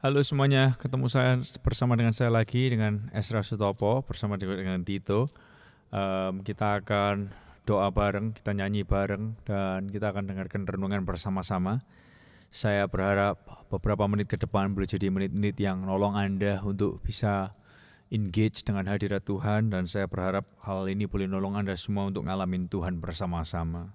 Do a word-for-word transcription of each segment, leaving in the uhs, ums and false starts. Halo semuanya, ketemu saya bersama dengan saya lagi dengan Ezra Soetopo bersama dengan Tito. Um, kita akan doa bareng, kita nyanyi bareng, dan kita akan dengarkan renungan bersama-sama. Saya berharap beberapa menit ke depan boleh jadi menit-menit yang nolong Anda untuk bisa engage dengan hadirat Tuhan, dan saya berharap hal ini boleh nolong Anda semua untuk ngalamin Tuhan bersama-sama.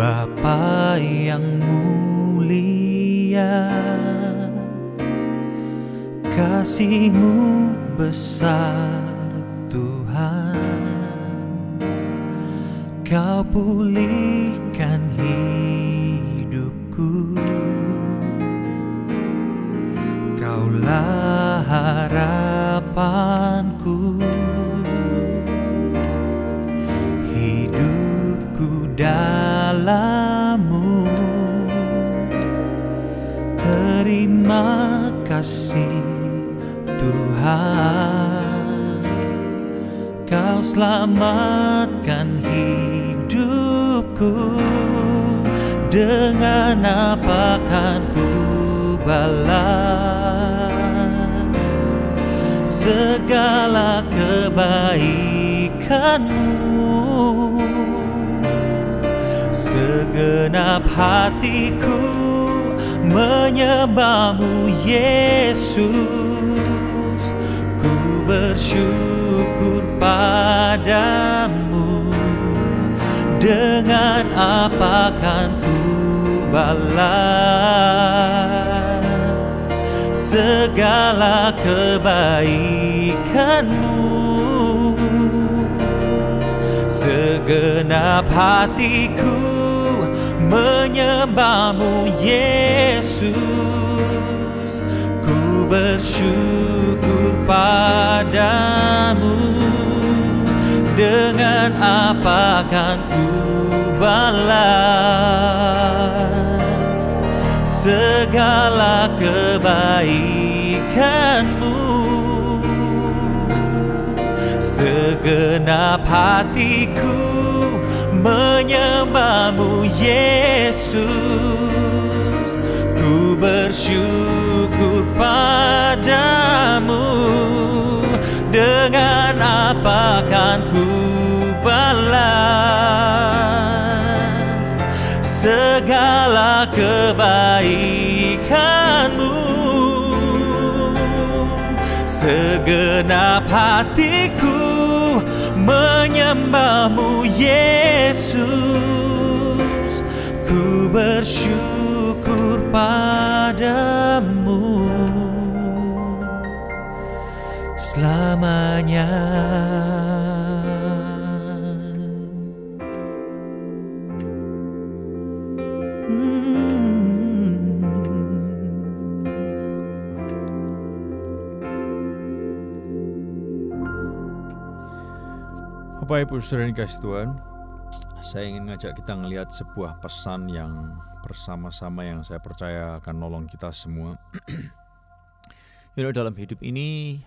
Bapa yang mulia, kasih-Mu besar Tuhan, Kau pulihkan hidupku, Kaulah harapanku. Dalam-Mu terima kasih Tuhan, Kau selamatkan hidupku. Dengan apakan ku balas segala kebaikan-Mu? Segenap hatiku menyembah-Mu Yesus, ku bersyukur pada-Mu. Dengan apakan ku balas segala kebaikan-Mu? Segenap hatiku menyembah-Mu Yesus, ku bersyukur pada-Mu. Dengan apakan ku balas segala kebaikan-Mu? Segenap hatiku menyembah-Mu Yesus, ku bersyukur pada-Mu. Dengan apakan ku balas segala kebaikan-Mu? Segenap hatiku menyembah-Mu Yesus, ku bersyukur pada-Mu selamanya. Bapak, Ibu, Saudara yang dikasih Tuhan, saya ingin ngajak kita ngelihat sebuah pesan yang bersama-sama yang saya percaya akan nolong kita semua. You know, dalam hidup ini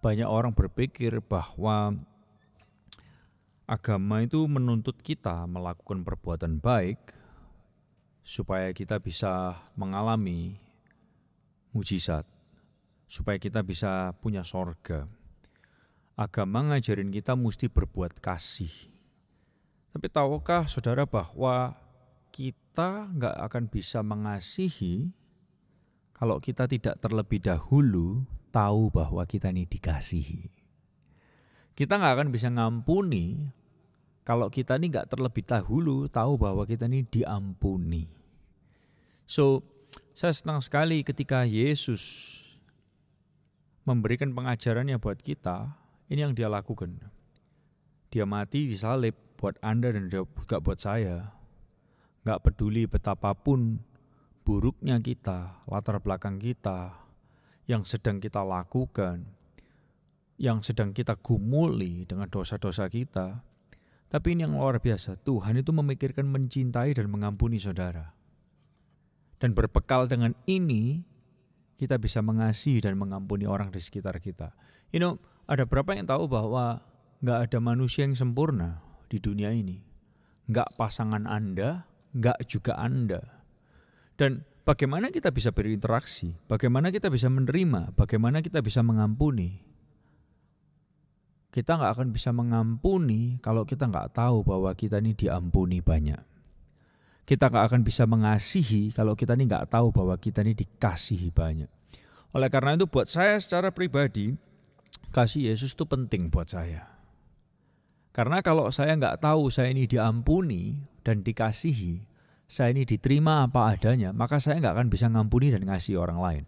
banyak orang berpikir bahwa agama itu menuntut kita melakukan perbuatan baik supaya kita bisa mengalami mujizat, supaya kita bisa punya sorga. Agama ngajarin kita mesti berbuat kasih. Tapi tahukah saudara bahwa kita nggak akan bisa mengasihi kalau kita tidak terlebih dahulu tahu bahwa kita ini dikasihi. Kita nggak akan bisa ngampuni kalau kita ini nggak terlebih dahulu tahu bahwa kita ini diampuni. So, saya senang sekali ketika Yesus memberikan pengajarannya buat kita. Ini yang Dia lakukan. Dia mati di salib buat Anda dan juga buat saya. Gak peduli betapapun buruknya kita, latar belakang kita, yang sedang kita lakukan, yang sedang kita gumuli dengan dosa-dosa kita. Tapi ini yang luar biasa, Tuhan itu memikirkan mencintai dan mengampuni saudara. Dan berbekal dengan ini, kita bisa mengasihi dan mengampuni orang di sekitar kita. You know, ada berapa yang tahu bahwa nggak ada manusia yang sempurna di dunia ini. Nggak pasangan Anda, nggak juga Anda. Dan bagaimana kita bisa berinteraksi, bagaimana kita bisa menerima, bagaimana kita bisa mengampuni. Kita nggak akan bisa mengampuni kalau kita nggak tahu bahwa kita ini diampuni banyak. Kita nggak akan bisa mengasihi kalau kita ini nggak tahu bahwa kita ini dikasihi banyak. Oleh karena itu buat saya secara pribadi, kasih Yesus itu penting buat saya. Karena kalau saya nggak tahu saya ini diampuni dan dikasihi, saya ini diterima apa adanya, maka saya nggak akan bisa ngampuni dan ngasihi orang lain.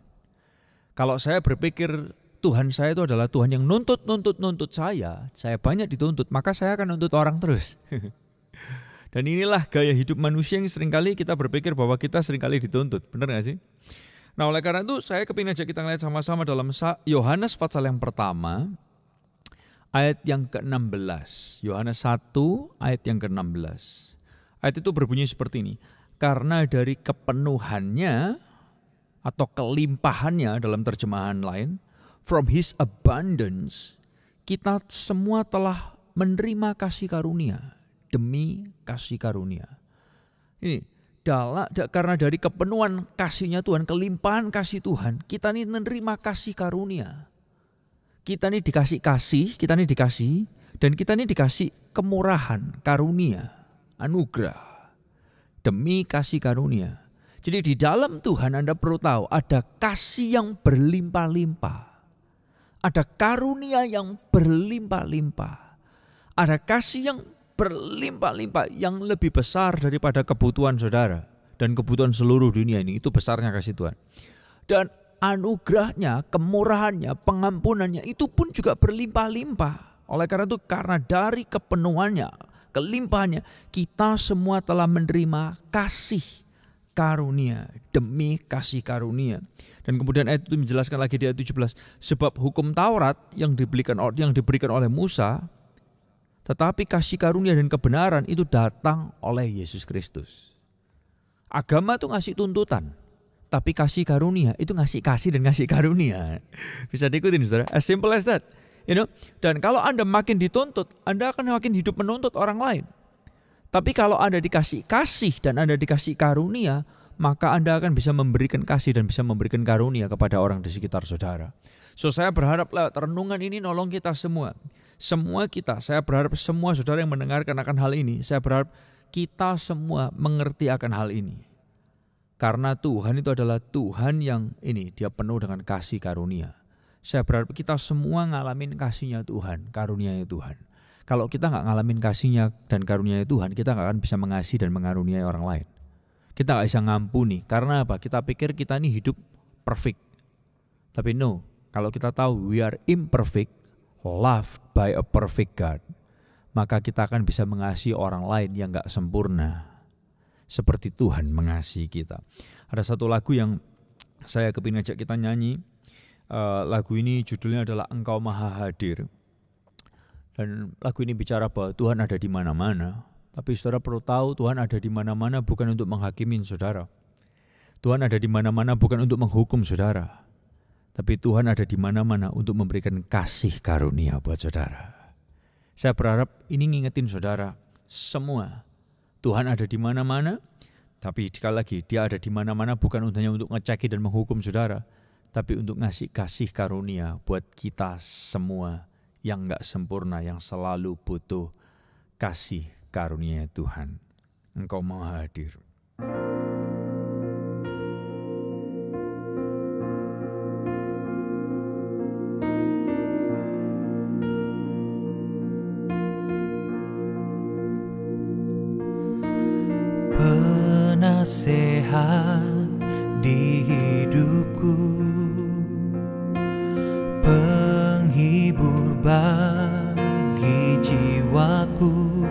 Kalau saya berpikir Tuhan saya itu adalah Tuhan yang nuntut, nuntut, nuntut saya, saya banyak dituntut, maka saya akan nuntut orang terus. Dan inilah gaya hidup manusia yang seringkali kita berpikir bahwa kita seringkali dituntut, benar gak sih? Nah oleh karena itu saya kepingin aja kita ngeliat sama-sama dalam Yohanes pasal yang pertama, ayat yang ke enam belas, Yohanes satu ayat yang ke enam belas. Ayat itu berbunyi seperti ini, karena dari kepenuhannya atau kelimpahannya dalam terjemahan lain, from His abundance, kita semua telah menerima kasih karunia demi kasih karunia. Ini dalam karena dari kepenuhan kasihnya Tuhan, kelimpahan kasih Tuhan, kita ini menerima kasih karunia. Kita ini dikasih kasih, kita ini dikasih, dan kita ini dikasih kemurahan, karunia, anugerah demi kasih karunia. Jadi di dalam Tuhan Anda perlu tahu ada kasih yang berlimpah-limpah. Ada karunia yang berlimpah-limpah. Ada kasih yang berlimpah-limpah yang lebih besar daripada kebutuhan saudara. Dan kebutuhan seluruh dunia ini, itu besarnya kasih Tuhan. Dan anugerahnya, kemurahannya, pengampunannya itu pun juga berlimpah-limpah. Oleh karena itu, karena dari kepenuhannya, kelimpahannya, kita semua telah menerima kasih karunia demi kasih karunia. Dan kemudian ayat itu menjelaskan lagi di ayat tujuh belas, sebab hukum Taurat yang diberikan yang diberikan oleh Musa, tetapi kasih karunia dan kebenaran itu datang oleh Yesus Kristus. Agama itu ngasih tuntutan, tapi kasih karunia itu ngasih kasih dan ngasih karunia. Bisa diikutin saudara, as simple as that, you know. Dan kalau Anda makin dituntut, Anda akan makin hidup menuntut orang lain. Tapi kalau Anda dikasih kasih dan Anda dikasih karunia, maka Anda akan bisa memberikan kasih dan bisa memberikan karunia kepada orang di sekitar saudara. So saya berharap lewat renungan ini nolong kita semua. Semua kita, saya berharap semua saudara yang mendengarkan akan hal ini. Saya berharap kita semua mengerti akan hal ini. Karena Tuhan itu adalah Tuhan yang ini, Dia penuh dengan kasih karunia. Saya berharap kita semua ngalamin kasihnya Tuhan, karunianya Tuhan. Kalau kita nggak ngalamin kasihnya dan karunia Tuhan, kita nggak akan bisa mengasihi dan mengaruniai orang lain. Kita nggak bisa ngampuni. Karena apa? Kita pikir kita ini hidup perfect. Tapi no, kalau kita tahu we are imperfect, loved by a perfect God, maka kita akan bisa mengasihi orang lain yang nggak sempurna, seperti Tuhan mengasihi kita. Ada satu lagu yang saya kepingin ajak kita nyanyi. Uh, lagu ini judulnya adalah Engkau Maha Hadir. Dan lagu ini bicara bahwa Tuhan ada di mana-mana. Tapi saudara perlu tahu Tuhan ada di mana-mana bukan untuk menghakimin saudara. Tuhan ada di mana-mana bukan untuk menghukum saudara. Tapi Tuhan ada di mana-mana untuk memberikan kasih karunia buat saudara. Saya berharap ini ngingetin saudara semua. Tuhan ada di mana-mana. Tapi sekali lagi, Dia ada di mana-mana bukan hanya untuk ngeceki dan menghukum saudara. Tapi untuk ngasih kasih karunia buat kita semua yang nggak sempurna, yang selalu butuh kasih karunia Tuhan. Engkau Maha Hadir. Penasehat di hidupku, penghibur bagi jiwaku,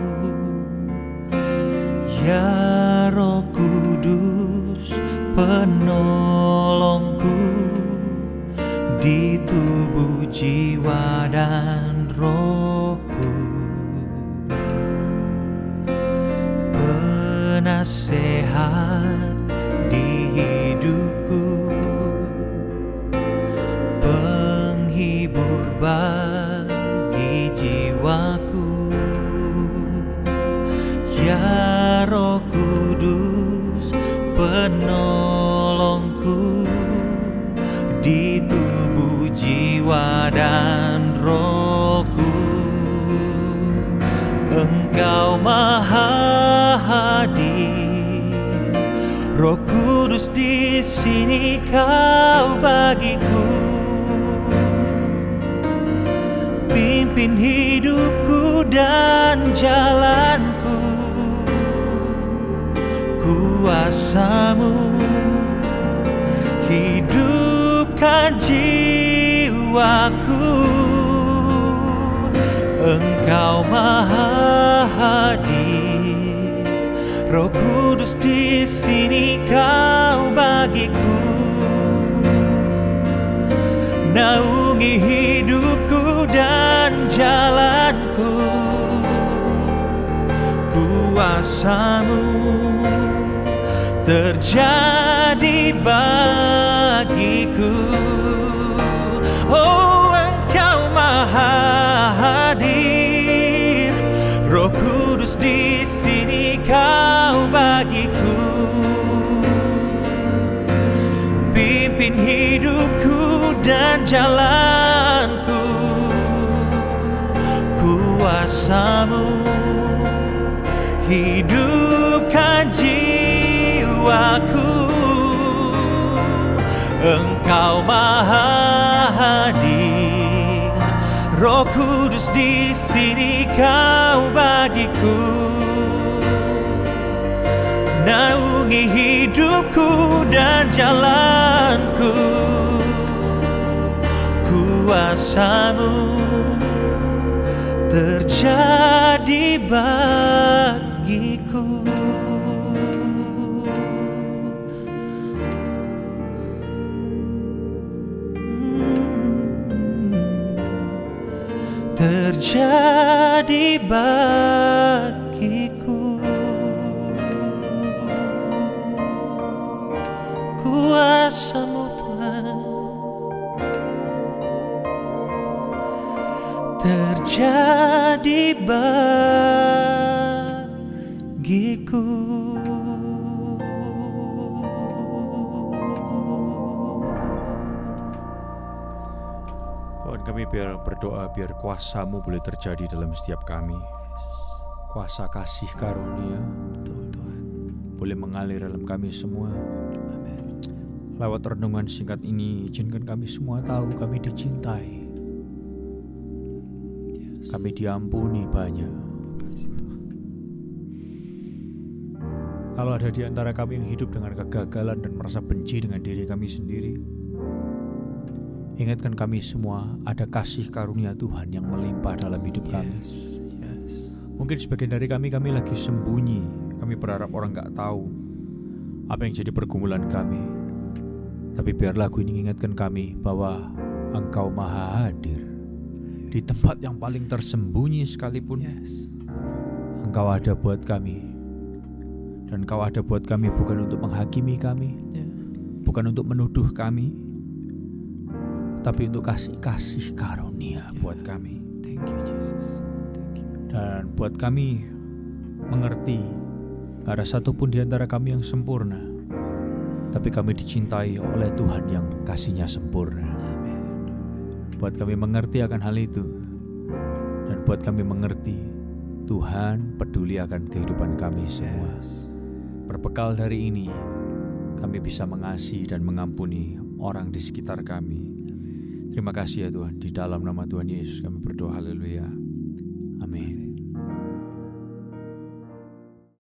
ya Roh Kudus. penolongku di tubuh, jiwa, dan rohku, penasehat di hidupku, penghibur bagi jiwaku, ya Roh Kudus penolongku di tubuh, jiwa, dan rohku. Engkau Maha Hadir, Roh Kudus di sini Kau bagiku, pimpin hidupku dan jalanku, kuasa-Mu hidupkan jiwaku. Engkau Maha Hadir, Roh Kudus di sini Kau bagiku, naungi hidupku dan jalanku, kuasa-Mu terjadi bagiku. Oh, Engkau Maha Hadir, Roh Kudus di sini Kau bagiku, pimpin hidupku dan jalanku, kuasa-Mu hidupkan jiwa aku. Engkau Maha Hadir, Roh Kudus di sini Kau bagiku, naungi hidupku dan jalanku, kuasa-Mu terjadi bagiku. Terjadi bagiku, kuasa-Mu Tuhan terjadi bagiku. Kami biar berdoa biar kuasa-Mu boleh terjadi dalam setiap kami. Kuasa kasih karunia betul, Tuhan, boleh mengalir dalam kami semua. Amin. Lewat renungan singkat ini, izinkan kami semua tahu kami dicintai, kami diampuni banyak. Kalau ada di antara kami yang hidup dengan kegagalan dan merasa benci dengan diri kami sendiri, ingatkan kami semua ada kasih karunia Tuhan yang melimpah dalam hidup kami. Yes, yes. Mungkin sebagian dari kami, kami lagi sembunyi. Kami berharap orang gak tahu apa yang jadi pergumulan kami. Tapi biar lagu ini ingatkan kami bahwa Engkau Maha Hadir. Di tempat yang paling tersembunyi sekalipun, yes, Engkau ada buat kami. Dan Engkau ada buat kami bukan untuk menghakimi kami, yeah, bukan untuk menuduh kami, tapi untuk kasih-kasih karunia buat kami. Thank you, Jesus. Thank you. Dan buat kami mengerti gak ada satupun di antara kami yang sempurna, tapi kami dicintai oleh Tuhan yang kasihnya sempurna. Amen. Buat kami mengerti akan hal itu, dan buat kami mengerti Tuhan peduli akan kehidupan kami semua. Berbekal dari ini, kami bisa mengasihi dan mengampuni orang di sekitar kami. Terima kasih ya Tuhan, di dalam nama Tuhan Yesus kami berdoa, haleluya, amin.